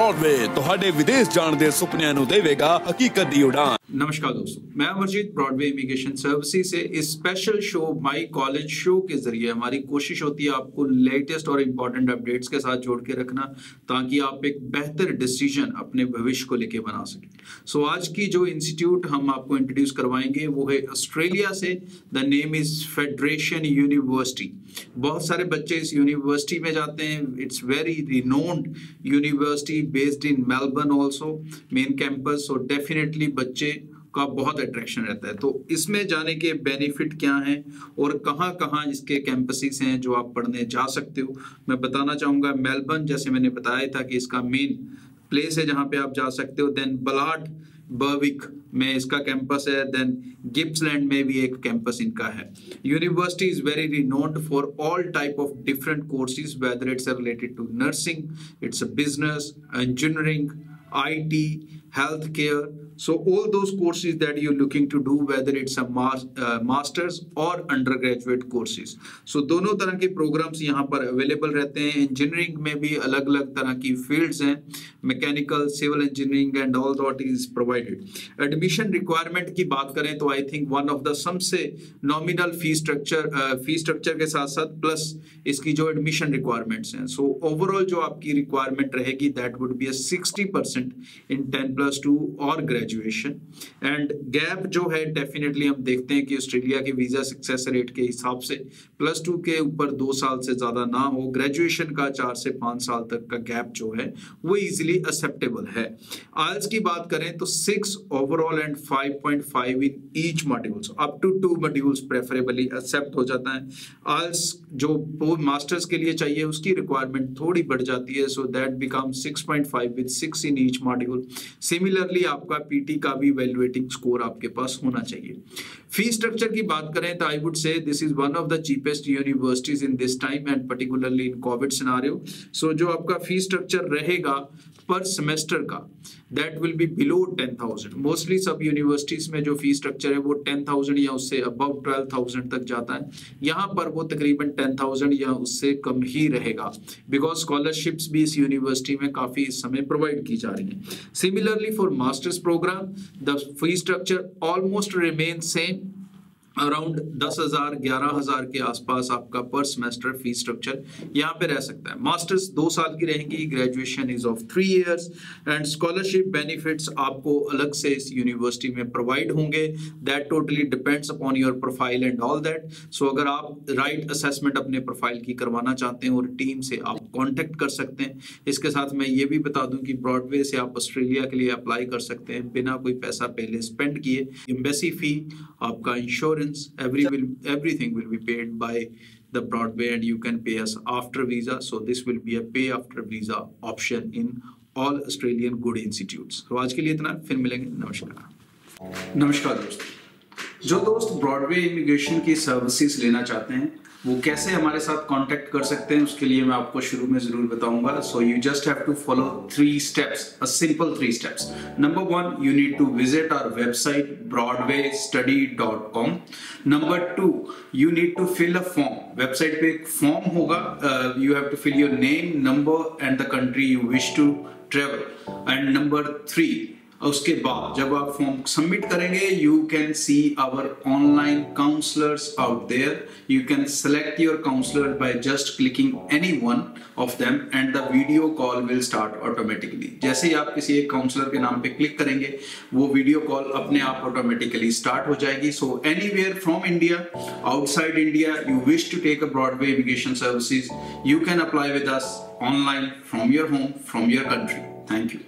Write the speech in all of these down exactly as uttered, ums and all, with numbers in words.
Broadway तुहाडे विदेश जाण दे सुपनियां नू देवेगा हकीकत दी उड़ान। नमस्कार दोस्तों, मैं अमरजीत ब्रॉडवे इमिग्रेशन सर्विसेज से इस special show my college show के जरिए हमारी कोशिश होती है आपको लेटेस्ट और इम्पोर्टेंट अपडेट्स के साथ जोड़ के रखना ताकि आप एक बेहतर डिसीजन अपने भविष्य को लेके बना सकें। सो so, आज की जो इंस्टीट्यूट हम आपको इंट्रोड्यूस करवाएंगे वो है ऑस्ट्रेलिया से। The name is federation university. बहुत सारे बच्चे इस यूनिवर्सिटी में जाते हैं। It's very renowned university based in Melbourne also main campus. So definitely बच्चे का बहुत अट्रैक्शन रहता है। तो इसमें जाने के बेनिफिट क्या हैं और कहाँ कहाँ इसके कैंपसेस हैं जो आप पढ़ने जा सकते हो, मैं बताना चाहूँगा। मेलबर्न जैसे मैंने बताया था कि इसका मेन प्लेस है जहाँ पे आप जा सकते हो। देन बलार्ट बर्विक में इसका कैंपस है। देन गिप्सलैंड में भी एक कैंपस इनका है। University is very renowned for all type of different courses, whether it's related to nursing, it's business, engineering, I T, healthcare, so all those courses that you're looking to do, whether it's a mas uh, masters or undergraduate courses, so दोनों तरह के programs यहाँ पर available रहते हैं। Engineering में भी अलग अलग तरह की fields हैं, mechanical, civil engineering and all that is provided। Admission requirement की बात करें तो I think one of the सबसे nominal fee structure uh, fee structure के साथ साथ plus इसकी जो admission requirements हैं, so overall जो आपकी requirement रहेगी that would be a sixty percent in ten plus two और ग्रेजुएशन। एंड गैप जो है डेफिनेटली हम देखते हैं कि ऑस्ट्रेलिया के वीज़ा सक्सेस रेट के हिसाब से प्लस टू के ऊपर दो साल से ज़्यादा ना हो, ग्रेजुएशन का चार से पाँच साल तक का गैप जो है वो इजीली एक्सेप्टेबल है। आइल्स की बात करें तो six overall and five point five in each modules, up to two modules preferably accept हो जाता है। आइल्स जो मास्टर्स के लिए चाहिए उसकी रिक्वायरमेंट थोड़ी बढ़ जाती है, so that become six point five with six in each module. Similarly आपका पीटी का भी वैल्यूएटिंग स्कोर आपके पास होना चाहिए। फी स्ट्रक्चर की बात करें तो I would say this is one of the cheapest universities in this time and particularly in COVID scenario. So जो आपका फी स्ट्रक्चर रहेगा पर सेमेस्टर का that will be below ten thousand. Mostly सब यूनिवर्सिटीज में जो फी स्ट्रक्चर है वो टेन थाउजेंड या उससे अबव ट्वेल्व थाउजेंड तक जाता है। यहाँ पर वो तकरीबन टेन थाउजेंड या उससे कम ही रहेगा बिकॉज स्कॉलरशिप्स भी इस यूनिवर्सिटी में काफ़ी इस समय प्रोवाइड की जा रही है। Similarly for master's program, the fee structure almost remains same. Around दस हज़ार ग्यारह हज़ार के आसपास आपका पर सेमेस्टर फी स्ट्रक्चर यहाँ पे रह सकता है। मास्टर्स दो साल की रहेंगी, graduation is of three years and scholarship benefits आपको अलग से इस यूनिवर्सिटी में प्रोवाइड होंगे। That totally depends upon your profile and all that. So अगर आप राइट असेसमेंट अपने प्रोफाइल की करवाना चाहते हैं और टीम से आप कॉन्टेक्ट कर सकते हैं। इसके साथ मैं ये भी बता दूँ कि ब्रॉडवे से आप ऑस्ट्रेलिया के लिए अप्लाई कर सकते हैं बिना कोई पैसा पहले स्पेंड किए। एम्बेसी फ़ी, आपका insurance, Every will, everything will be paid by the Broadway and you can pay us after visa. So this will be a pay after visa option in all Australian good institutes. So आज के लिए इतना, फिर मिलेंगे। नमस्कार। नमस्कार दोस्त। जो दोस्त Broadway Immigration की सर्विसेज लेना चाहते हैं वो कैसे हमारे साथ कांटेक्ट कर सकते हैं उसके लिए मैं आपको शुरू में जरूर बताऊंगा। So you just have to follow three steps, a simple three steps. Number one, you need to visit our website Broadway study dot com. Number two, you need to fill a form. Website पे एक form होगा, you have to fill your name, number and the country you wish to travel. And number three, उसके बाद जब आप form submit करेंगे you can see our online counsellors out there. You can select your counsellor by just clicking any one of them and the video call will start automatically. जैसे ही आप किसी एक काउंसलर के नाम पे क्लिक करेंगे वो वीडियो कॉल अपने आप ऑटोमेटिकली स्टार्ट हो जाएगी। So anywhere from India, outside India, you wish to take a Broadway immigration services, you can apply with us online from your home, from your country. Thank you.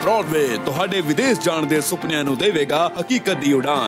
Broadway तुहाडे विदेश जाण दे सुपनियां नू देवेगा हकीकत दी उड़ान।